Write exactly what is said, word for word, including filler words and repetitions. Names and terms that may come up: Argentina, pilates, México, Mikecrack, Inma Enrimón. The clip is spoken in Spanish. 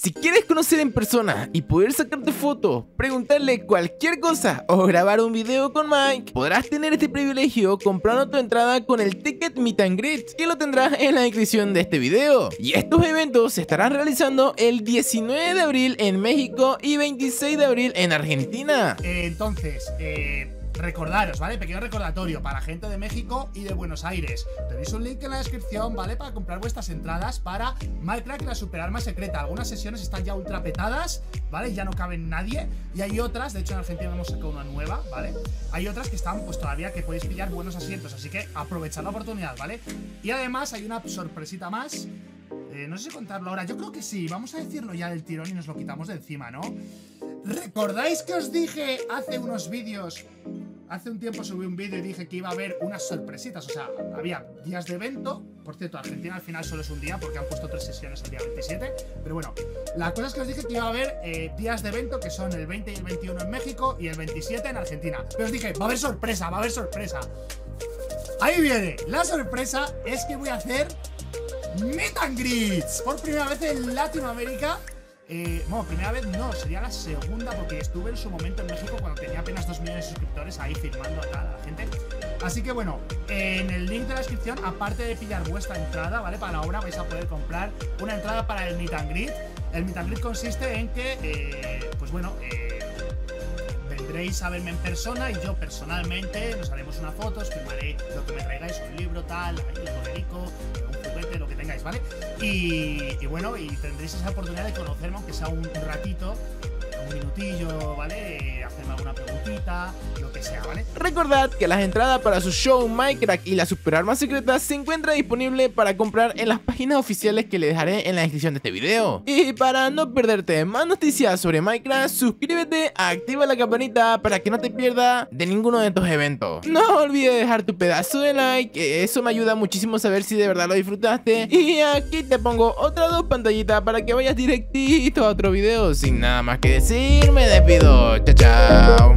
Si quieres conocer en persona y poder sacarte fotos, preguntarle cualquier cosa o grabar un video con Mike, podrás tener este privilegio comprando tu entrada con el ticket Meet and Greet, que lo tendrás en la descripción de este video. Y estos eventos se estarán realizando el diecinueve de abril en México y veintiséis de abril en Argentina. Eh, entonces, eh... recordaros, ¿vale? Pequeño recordatorio para gente de México y de Buenos Aires. Tenéis un link en la descripción, ¿vale? Para comprar vuestras entradas para Mikecrack, la superarma secreta. Algunas sesiones están ya ultra petadas, ¿vale? Ya no caben nadie. Y hay otras, de hecho en Argentina hemos sacado una nueva, ¿vale? Hay otras que están, pues todavía que podéis pillar buenos asientos. Así que aprovechad la oportunidad, ¿vale? Y además hay una sorpresita más. Eh, no sé si contarlo ahora. Yo creo que sí. Vamos a decirlo ya del tirón y nos lo quitamos de encima, ¿no? ¿Recordáis que os dije hace unos vídeos? Hace un tiempo subí un vídeo y dije que iba a haber unas sorpresitas, o sea, había días de evento. Por cierto, Argentina al final solo es un día porque han puesto tres sesiones el día veintisiete. Pero bueno, la cosa es que os dije que iba a haber eh, días de evento que son el veinte y el veintiuno en México y el veintisiete en Argentina. Pero os dije, va a haber sorpresa, va a haber sorpresa. Ahí viene, la sorpresa es que voy a hacer Meet and Greets por primera vez en Latinoamérica. Eh, bueno, primera vez no, sería la segunda porque estuve en su momento en México cuando tenía apenas dos millones de suscriptores ahí firmando a la gente. Así que bueno, en el link de la descripción, aparte de pillar vuestra entrada, ¿vale? Para la obra vais a poder comprar una entrada para el Meet and Greet. El Meet and Greet consiste en que, eh, pues bueno, eh, vendréis a verme en persona y yo personalmente nos haremos una foto, os firmaré lo que me traigáis, un libro, tal, el modelico, lo que tengáis, ¿vale? Y, y bueno, y tendréis esa oportunidad de conocerme, aunque sea un ratito, un minutillo, ¿vale? Hacerme alguna preguntita, lo que sea, ¿vale? Recordad que las entradas para su show Mikecrack y la superarma secreta se encuentra disponible para comprar en las páginas oficiales que les dejaré en la descripción de este video. Y para no perderte más noticias sobre Mikecrack, suscríbete, activa la campanita para que no te pierdas de ninguno de estos eventos. No olvides dejar tu pedazo de like, eso me ayuda muchísimo a saber si de verdad lo disfrutaste. Y aquí te pongo otras dos pantallitas para que vayas directito a otro video. Sin nada más que decir, me despido. Chao, chao.